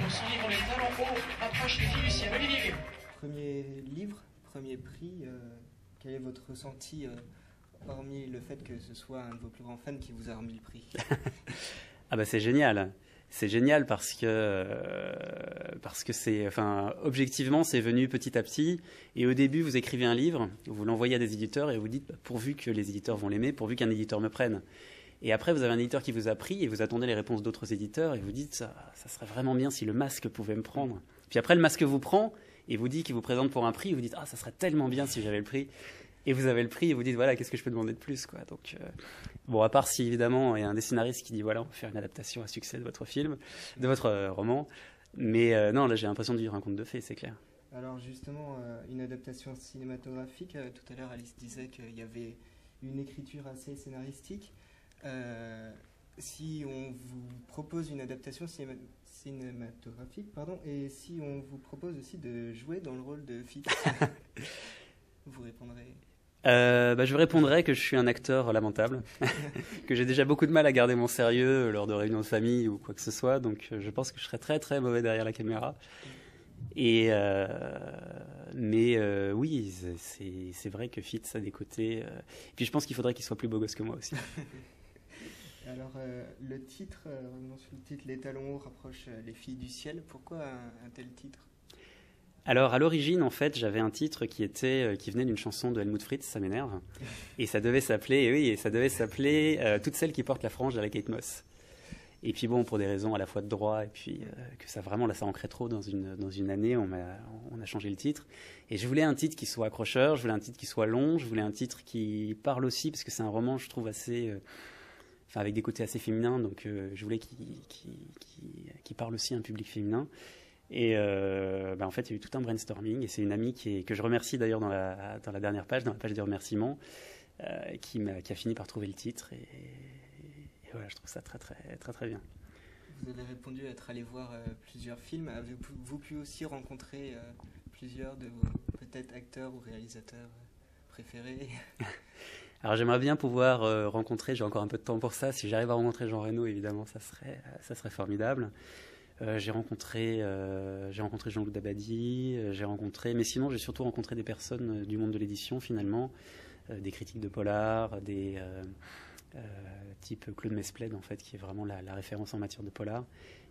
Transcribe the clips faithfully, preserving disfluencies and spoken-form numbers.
Dans son livre Les Talons Hauts rapprochent les filles du ciel. Olivier. Premier livre, premier prix, euh, quel est votre ressenti, euh, hormis le fait que ce soit un de vos plus grands fans qui vous a remis le prix? Ah bah c'est génial. C'est génial parce que euh, parce que c'est, enfin, objectivement, c'est venu petit à petit. Et au début, vous écrivez un livre, vous l'envoyez à des éditeurs et vous dites pourvu que les éditeurs vont l'aimer, pourvu qu'un éditeur me prenne. Et après, vous avez un éditeur qui vous a pris et vous attendez les réponses d'autres éditeurs et vous dites ça, ça serait vraiment bien si le masque pouvait me prendre. Puis après, le masque vous prend et vous dit qu'il vous présente pour un prix. Et vous dites ah, ça serait tellement bien si j'avais le prix. Et vous avez le prix et vous dites voilà, qu'est-ce que je peux demander de plus, quoi. Donc euh, bon, à part si évidemment il y a un des scénaristes qui dit voilà, on va faire une adaptation à succès de votre film, de votre euh, roman, mais euh, non, là j'ai l'impression de vivre un conte de fées, c'est clair. Alors justement, euh, une adaptation cinématographique, euh, tout à l'heure Alice disait qu'il y avait une écriture assez scénaristique. Euh, si on vous propose une adaptation cinéma cinématographique, pardon, et si on vous propose aussi de jouer dans le rôle de Fritz, vous répondrez? Euh, bah, je répondrai que je suis un acteur lamentable, que j'ai déjà beaucoup de mal à garder mon sérieux lors de réunions de famille ou quoi que ce soit, donc je pense que je serais très très mauvais derrière la caméra. Et euh, mais euh, oui, c'est vrai que Fritz a des côtés. Euh, et puis je pense qu'il faudrait qu'il soit plus beau gosse que moi aussi. Alors euh, le titre, euh, le titre Les Talons Hauts rapprochent les filles du ciel. Pourquoi un, un tel titre ? Alors, à l'origine, en fait, j'avais un titre qui, était, qui venait d'une chanson de Helmut Fritz, ça m'énerve. Et ça devait s'appeler, oui, et ça devait s'appeler euh, « Toutes celles qui portent la frange de la Kate Moss ». Et puis bon, pour des raisons à la fois de droit, et puis euh, que ça vraiment, là, ça ancrait trop dans une, dans une année, on a, on a changé le titre. Et je voulais un titre qui soit accrocheur, je voulais un titre qui soit long, je voulais un titre qui parle aussi, parce que c'est un roman, je trouve, assez... Euh, enfin, avec des côtés assez féminins, donc euh, je voulais qu'il qu'il, qu'il, qu'il parle aussi à un public féminin. Et euh, bah en fait, il y a eu tout un brainstorming. Et c'est une amie qui est, que je remercie d'ailleurs dans la, dans la dernière page, dans la page des remerciements, euh, qui, a, qui a fini par trouver le titre. Et, et voilà, je trouve ça très, très, très, très bien. Vous avez répondu à être allé voir euh, plusieurs films. Avez-vous pu aussi rencontrer euh, plusieurs de vos peut-être acteurs ou réalisateurs préférés? Alors j'aimerais bien pouvoir euh, rencontrer, j'ai encore un peu de temps pour ça, si j'arrive à rencontrer Jean Reno, évidemment, ça serait, ça serait formidable. Euh, j'ai rencontré, euh, j'ai rencontré Jean-Luc Dabadi, euh, j'ai rencontré, mais sinon j'ai surtout rencontré des personnes euh, du monde de l'édition finalement, euh, des critiques de polar, des euh, euh, type Claude Mesplède en fait, qui est vraiment la, la référence en matière de polar.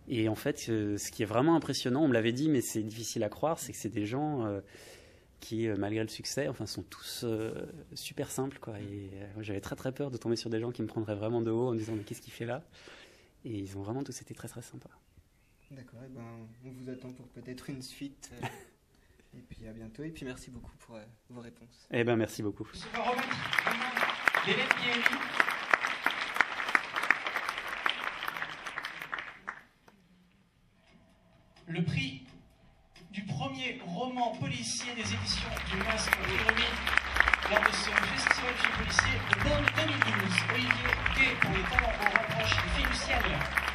Et en fait, euh, ce qui est vraiment impressionnant, on me l'avait dit, mais c'est difficile à croire, c'est que c'est des gens euh, qui, malgré le succès, enfin, sont tous euh, super simples, quoi. Et euh, j'avais très très peur de tomber sur des gens qui me prendraient vraiment de haut en me disant mais qu'est-ce qu'il fait là? Et ils ont vraiment tous été très très sympas. D'accord, et ben, on vous attend pour peut-être une suite. Euh, et puis à bientôt. Et puis merci beaucoup pour euh, vos réponses. Eh ben merci beaucoup. Le prix du premier roman policier des éditions du Masque est remis lors de ce festival de films policiers de deux mille douze. Olivier Gay pour Les Talents Hauts rapprochent les filles du ciel.